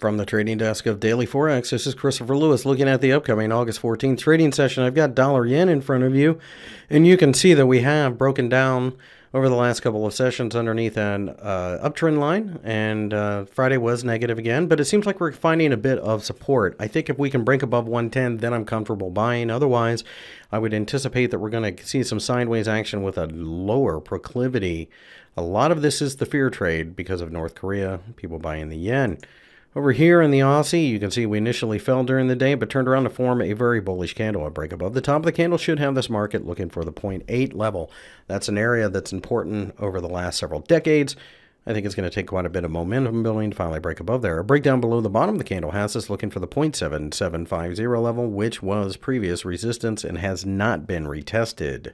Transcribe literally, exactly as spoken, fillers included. From the trading desk of Daily Forex, this is Christopher Lewis looking at the upcoming August fourteenth trading session. I've got dollar yen in front of you, and you can see that we have broken down over the last couple of sessions underneath an uh, uptrend line, and uh, Friday was negative again, but it seems like we're finding a bit of support. I think if we can break above one ten, then I'm comfortable buying. Otherwise, I would anticipate that we're going to see some sideways action with a lower proclivity. A lot of this is the fear trade because of North Korea, people buying the yen. Over here in the Aussie, you can see we initially fell during the day, but turned around to form a very bullish candle. A break above the top of the candle should have this market looking for the zero point eight level. That's an area that's important over the last several decades. I think it's going to take quite a bit of momentum building to finally break above there. A breakdown below the bottom of the candle has us looking for the zero point seven seven five zero level, which was previous resistance and has not been retested.